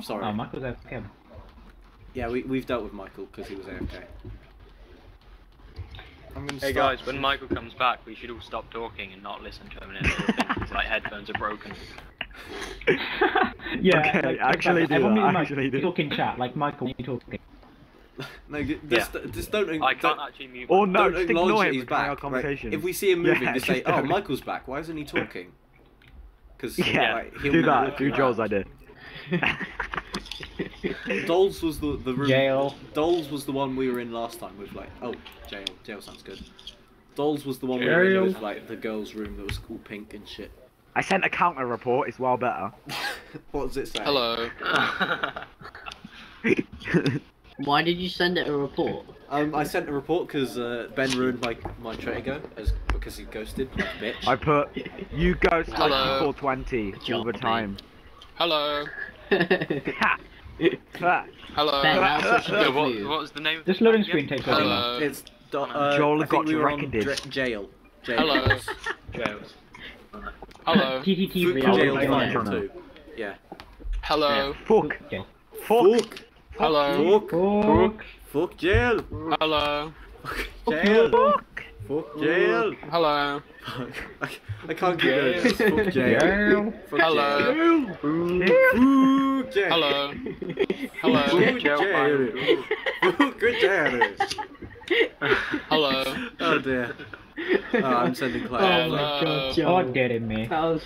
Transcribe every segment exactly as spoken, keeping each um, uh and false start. I'm sorry. Oh, Michael's A F K. Yeah, we, we've dealt with Michael because he was A F K. I'm gonna hey stop. Guys, when Michael comes back, we should all stop talking and not listen to him and because like headphones are broken. Yeah, okay, like, actually, like, do everyone that, actually do. Talk in chat, like Michael, when you're talking. No, just, yeah. just, just don't. I can't don't, actually mute. Or no, just ignore him. He's back. Right? If we see him moving, yeah, just say, "Oh, don't. Michael's back. Why isn't he talking?" Because yeah, like, he'll do that. Do Joel's idea. Doles was the the room. Jail. Doles was the one we were in last time with like oh jail jail sounds good. Doles was the one jail. we were in with like the girls' room that was all pink and shit. I sent a counter report. It's well better. What does it say? Hello. Why did you send it a report? Um, I sent a report because uh, Ben ruined my my Trego as because he ghosted. Bitch. I put you ghost like four twenty all the time. Hello. Hello. Ben, that's such a good what, what was the name? This loading screen takes over. Hello. It's uh, Joel I got we racketed. Jail. Jail. Hello. Jail. Hello. T T T Jail. Yeah. Hello. Fuck. Fuck. Hello. Fuck. Fuck. Fuck jail. Hello. Jail. Fuck. Fuck jail. Hello. I can't get it. Fuck jail. Hello. Fuck jail. Hello. Hello. Fuck jail. Fuck jail. Hello. Oh dear. Oh, I'm sending players. Oh my god, Joel. Get it, me. Are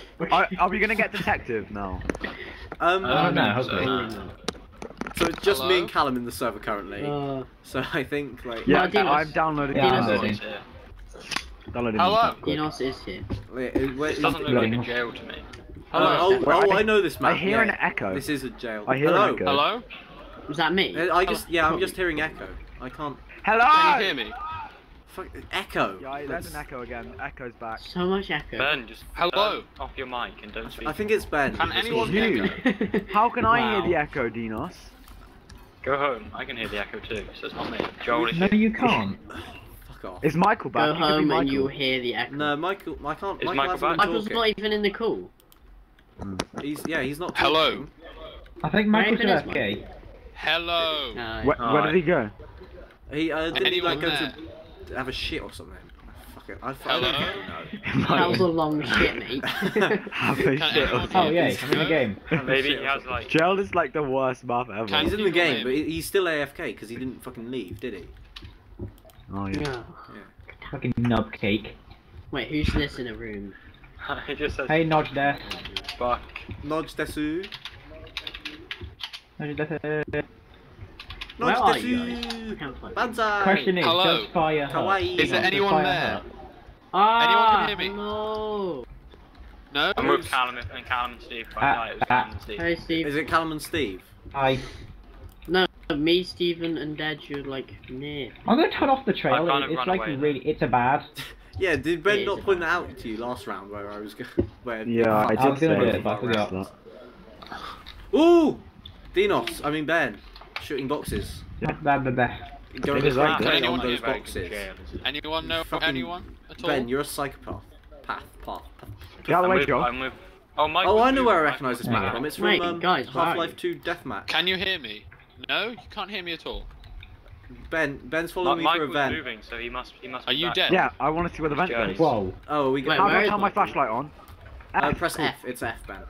we gonna get detective now? Um. Oh no. So it's just Hello? me and Callum in the server currently. Uh, so I think like yeah, no, I'm downloading. Yeah, downloading. downloading. Hello. Deanos is here. Wait, where, this doesn't look like a jail to me. Hello. Uh, oh, well, oh I, I know this map. I hear yeah. an echo. This is a jail. I hear Hello. an echo. Hello. Was that me? I just yeah, I'm just hearing echo. I can't. Hello. Can you hear me? Fuck, echo. Yeah, there's an echo again. Echo's back. So much echo. Ben, just hello uh, off your mic and don't speak. I think it's Ben. Can anyone hear you? How can wow. I hear the echo, Deanos? Go home. I can hear the echo too, so it's not me. Joel is No, you can't. Fuck off. Is Michael back? Go it home Michael. and you'll hear the echo. No, Michael. I can't. Is Michael, Michael back? Michael's not even in the call. He's yeah, he's not. Talking. Hello. I think Michael's back. Okay. Hello. No, where, where did he go? He uh, did like go there? to have a shit or something. Fuck it. I fucking don't know. That was a long shit, mate. Have a shit. Oh yeah, I'm in the game. Maybe he has like. Gerald is like the worst map ever. Can he's in the game, him? but he's still A F K because he didn't fucking leave, did he? Oh yeah. yeah. yeah. Fucking nub cake. Wait, who's this in the room? It just says. Hey, Nodge there. Fuck. Nodge desu. Nodge desu. Where are you guys? Question is, Hello. does fire hurt? Is there anyone there? Ah, anyone can hear me? No. No? I'm with Callum and Callum and Steve. Uh, no, it was uh, Callum and Steve. Hey, Steve. Is it Callum and Steve? Hi. No, me, Steven, and Dad, you're like near. I'm going to turn off the trail. It, it's like away, really, it's a bad. Yeah, did Ben it not point that out to you last round where I was going? Where... Yeah, I did I was say it, but I forgot that. Ooh! Deanos, I mean Ben. Shooting boxes. Yeah, that the best. Going to like on those boxes. Anyone know anyone at all? Ben, you're a psychopath. Path, path. path. Yeah, the way, Joel. Oh, Mike oh I know where I recognise this map from. It's from um, Half-Life two Deathmatch. Can you hear me? No, you can't hear me at all. Ben, Ben's following like, me for a vent. So he must, he must. Are you back. dead? Yeah, I want to see where the vent goes. Whoa. Oh, we got. How do I turn my flashlight on? Uh, press F. It's F, Ben.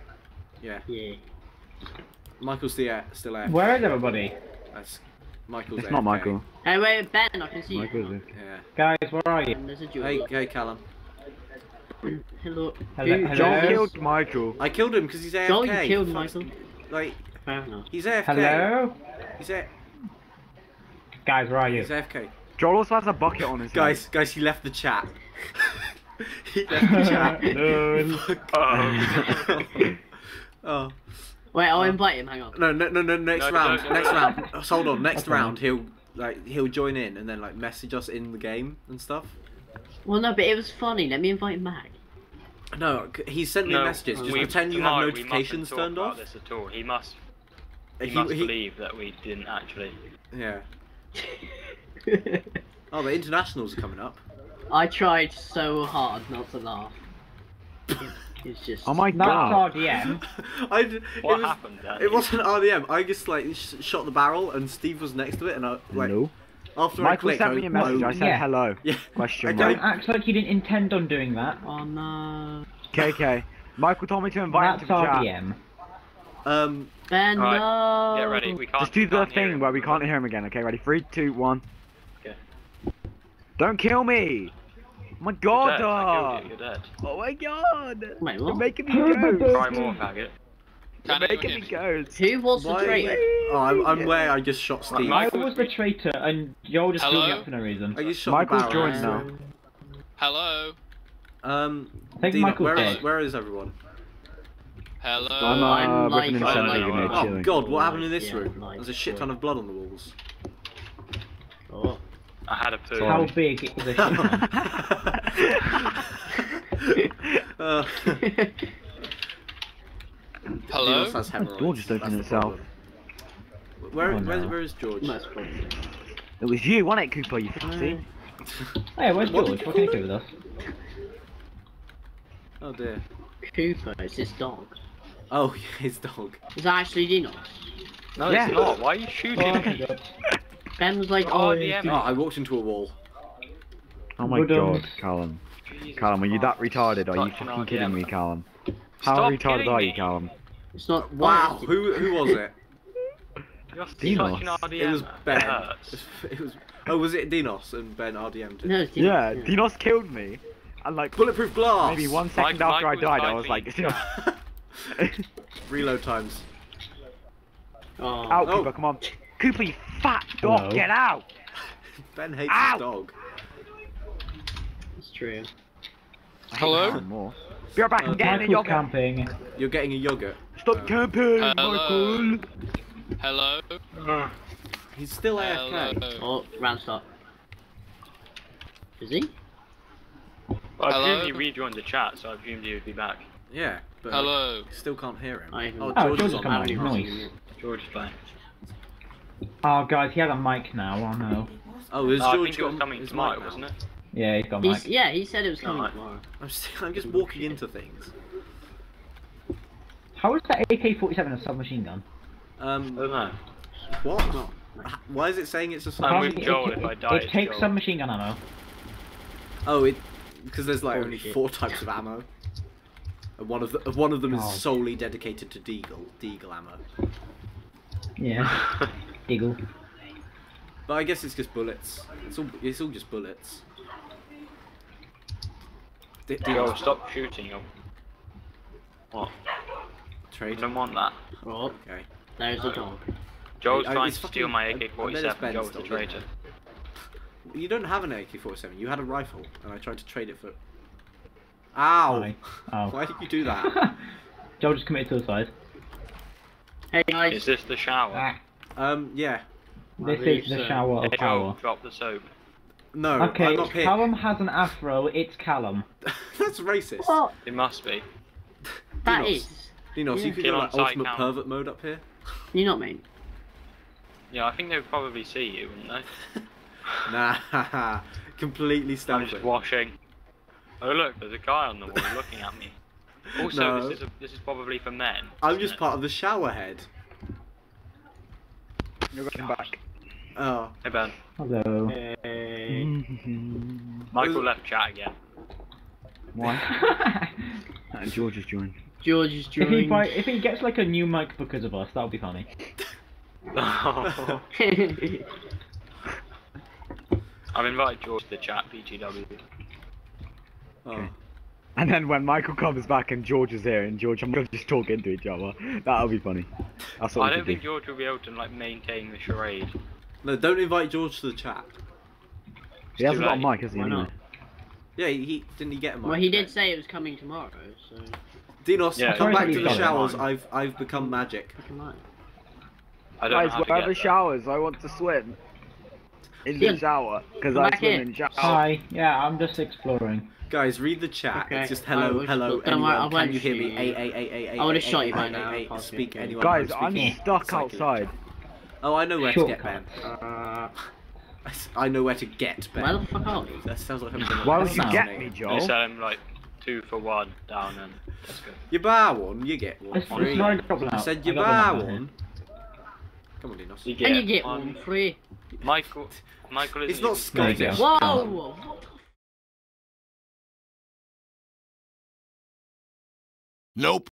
Yeah. Yeah. Michael's still there. Still there. Where is everybody? That's Michael's It's there, not Michael. Okay. Hey, wait, Ben, I can see Michael's you. Yeah. Guys, where are you? Hey, hey, Callum. Hello. Hello. Joel killed Michael. I killed him because he's A F K. Joel, you killed Michael. Like, he's A F K. Hello? He's A F K. Guys, where are you? He's A F K. Joel also has a bucket on his guys, head. Guys, he left the chat. He left the chat. No. Oh. Oh. Wait, I'll invite him. Hang on. No, no, no, no. Next no, round, no, no, no. next round. So, hold on. Next okay. round, he'll like he'll join in and then like message us in the game and stuff. Well, no, but it was funny. Let me invite him back. No, he sent me no, messages. Just we, pretend you have notifications we turned off. This at all. He must. He, he must he, believe that we didn't actually. Yeah. Oh, the internationals are coming up. I tried so hard not to laugh. is just oh my god. That's R D M. I did, what it was, happened? That it wasn't R D M. I just like sh shot the barrel, and Steve was next to it, and I like. No. After Michael I clicked, sent me a message. I said yeah. hello. Yeah. Question mark. Don't act like you didn't intend on doing that. On oh, no. K K. Michael told me to invite him to the R D M. Chat. Um. And right. no. Get ready. We can't. Just do the thing where we can't hear him again. Okay, ready? Three, two, one. Okay. Don't kill me. My god! You're dead. You're dead. Oh my god! Wait, You're making me go! Try more, faggot. You're making me go! Who was the traitor? Oh, I'm, I'm where I just shot Steve. I was the traitor and you're just doing up for no reason. I just shot Michael's joined now. Hello? Um, I think Dina, where, is, where is everyone? Hello? I'm, uh, I'm Michael. Michael. Oh, oh god, what happened in this yeah, room? Michael. There's a shit ton of blood on the walls. Oh. I had a poo. How big is it? uh, Hello? That's George just opened that's itself. Where, oh, no. where, where is George? No, it was you, wasn't it, Cooper? You fucking uh, see? Hey, where's what George? What can he do with us? Oh dear. Cooper, it's his dog. Oh, his dog. Is that actually Deanos? No, yeah. it's not. Why are you shooting him? Oh, Ben was like, oh, oh, yeah, oh, I walked into a wall. Oh my god, Callum. Jesus Callum, are you that retarded? Are you fucking kidding me, Callum? How retarded are you, Callum? It's not. Wow, who who was it? Deanos. It was Ben. It was. Oh, was it Deanos and Ben R D M? No, it's Deanos. Yeah, yeah, Deanos killed me. And like bulletproof glass. Maybe one second Mike, after Mike I died, I was like, Deanos. Reload times. Oh. Out, Cooper, oh. come on. Cooper, you fat dog, Hello. get out! Ben hates Ow. his dog. It's true. Hello? More. Be right back, I'm uh, getting a yogurt. Camping. You're getting a yogurt. Stop uh, camping, Hello. Michael! Hello? Uh, he's still A F K. Oh, round start. Is he? Well, I Hello? assumed he rejoined the chat, so I assumed he would be back. Yeah, but Hello. I still can't hear him. I oh, George is on out noise. George is back. Oh guys, he had a mic now, oh no. Oh, is George oh, I think got it was coming tomorrow, mic wasn't it? Yeah, he's got mic. He's, yeah, he said it was coming no, tomorrow. I'm just, I'm just walking into things. How is that A K forty-seven a submachine gun? Um, I don't know. What? Not, why is it saying it's a submachine gun? I'm with Joel if I die. It takes submachine gun ammo. Oh, it because there's like oh, only shit. four types of ammo. And one of, the, one of them oh. is solely dedicated to deagle, deagle ammo. Yeah. Diggle. But I guess it's just bullets. It's all, it's all just bullets. D Yo, stop shooting him. What? Trade. I don't want that. Oh, okay. There's the dog. Joel's I, trying I, to steal my A K forty-seven. Joel's the traitor. You don't have an A K forty-seven. You had a rifle, and I tried to trade it for. Ow! Oh. Why did you do that? Joel just committed suicide. Hey guys. Is this the shower? Ah. Um, yeah. This is the so. shower of hey, power. Drop the soap. No, okay, I'm not here. Callum has an afro, it's Callum. That's racist. What? It must be. That Deanos. is. Deanos, yeah. you could go like ultimate Callum. pervert mode up here. You know what I mean? Yeah, I think they would probably see you, wouldn't they? Nah, completely stamped. I'm just washing. Oh look, there's a guy on the wall looking at me. Also, no. this, is a, this is probably for men. I'm just it? part of the shower head. You're going back. Oh. Hey Ben. Hello. Hey. Michael left chat again. Why? And George has joined. George is joined. If he, buy, if he gets like a new mic because of us, that would be funny. Oh. I've invited George to the chat, P G W. Oh. Okay. And then when Michael comes back and George is here and George, I'm gonna just talk into each other. That'll be funny. That's what I don't think do. George will be able to like maintain the charade. No, don't invite George to the chat. It's he hasn't late. got a mic, has he? Why not? Yeah, he, he didn't he get a mic. Well, he did say it was coming tomorrow. So. Deanos, yeah, come back to the showers. I've I've become magic. I don't Guys, where are the showers? I want to swim. In the shower, because I swim in showers. Hi. Yeah, I'm just exploring. Guys, read the chat. Okay. It's just hello, hello, anyone, can you hear me? A, a, a, a, I would have shot you by now. Speak anyone. Guys, I'm stuck outside. Oh, I know where to get Ben. I know where to get Ben. Where the fuck are you? That sounds like I'm. Why would you get me, Joel? Just tell him like two for one down and let's go. You buy one, you get one free. I, I said you I buy one. one. Come on, Deanos. You and you get one, one free. Michael, Michael is. It's not Scottish. Whoa! Nope.